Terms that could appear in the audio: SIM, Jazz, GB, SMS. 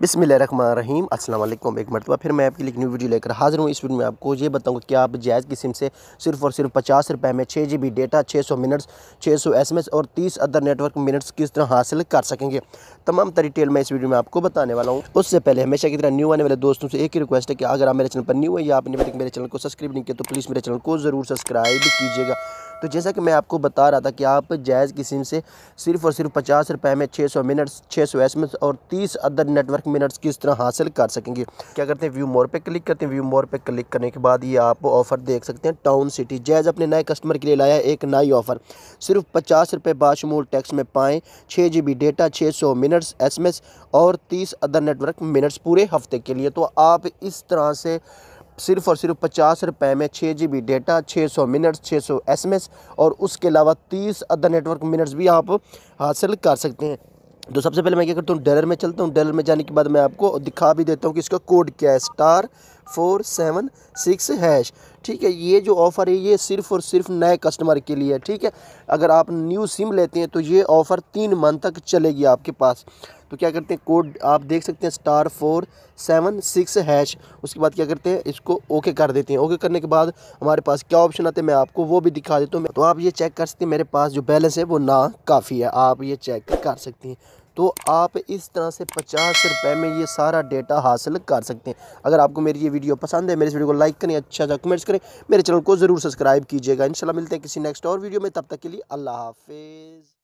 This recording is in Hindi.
बिस्मिल्लाहिर्रहमानिर्रहीम अस्सलाम वालेकुम। एक मरतबा फिर मैं आपके लिए एक न्यू वीडियो लेकर हाज़िर हूँ। इस वीडियो में आपको ये बताऊँगा कि आप जैज़ की सिम से सिर्फ़ और सिर्फ 50 रुपये में 6 GB डेटा, 600 मिनट्स, 600 SMS और 30 अदर नेटवर्क मिनट्स किस तरह हासिल कर सकेंगे। तमाम डिटेल मैं इस वीडियो में आपको बताने वाला हूँ। उससे पहले हमेशा की तरह न्यू आने वाले दोस्तों से एक ही रिक्वेस्ट है कि अगर आप मेरे चैनल पर न्यू है या आपने मेरे चैनल को सब्सक्राइब नहीं किया तो प्लीज़ मेरे चैनल को ज़रूर सब्सक्राइब कीजिएगा। तो जैसा कि मैं आपको बता रहा था कि आप जैज़ की सिम से सिर्फ़ और सिर्फ 50 रुपये में 600 मिनट्स, 600 SMS और 30 अदर नेटवर्क मिनट्स किस तरह हासिल कर सकेंगे। क्या करते हैं, व्यू मोर पे क्लिक करते हैं। व्यू मोर पे क्लिक करने के बाद ये आप ऑफ़र देख सकते हैं। टाउन सिटी जैज़ अपने नए कस्टमर के लिए लाया है एक नई ऑफ़र। सिर्फ 50 रुपये बाशमूल टैक्स में पाएँ 6 GB डेटा, 600 मिनट्स, SMS और 30 अदर नेटवर्क मिनट्स पूरे हफ्ते के लिए। तो आप इस तरह से सिर्फ़ और सिर्फ 50 रुपये में 6 GB डेटा, 600 मिनट्स, 600 SMS और उसके अलावा 30 अदर नेटवर्क मिनट्स भी आप हासिल कर सकते हैं। तो सबसे पहले मैं क्या करता हूँ, डॉलर में चलता हूँ। डॉलर में जाने के बाद मैं आपको दिखा भी देता हूँ कि इसका कोड क्या है, *476 हैश। ठीक है, ये जो ऑफ़र है ये सिर्फ़ और सिर्फ नए कस्टमर के लिए है। ठीक है, अगर आप न्यू सिम लेते हैं तो ये ऑफ़र 3 मंथ तक चलेगी आपके पास। तो क्या करते हैं, कोड आप देख सकते हैं *476 हैश। उसके बाद क्या करते हैं, इसको ओके कर देते हैं। ओके करने के बाद हमारे पास क्या ऑप्शन आते हैं मैं आपको वो भी दिखा देता हूँ। तो आप ये चेक कर सकते हैं, मेरे पास जो बैलेंस है वो ना काफ़ी है, आप ये चेक कर सकते हैं। तो आप इस तरह से 50 रुपये में ये सारा डेटा हासिल कर सकते हैं। अगर आपको मेरी ये वीडियो पसंद है, मेरे इस वीडियो को लाइक करें, अच्छा सा कमेंट्स करें, मेरे चैनल को ज़रूर सब्सक्राइब कीजिएगा। इंशाल्लाह मिलते हैं किसी नेक्स्ट और वीडियो में, तब तक के लिए अल्लाह हाफिज़।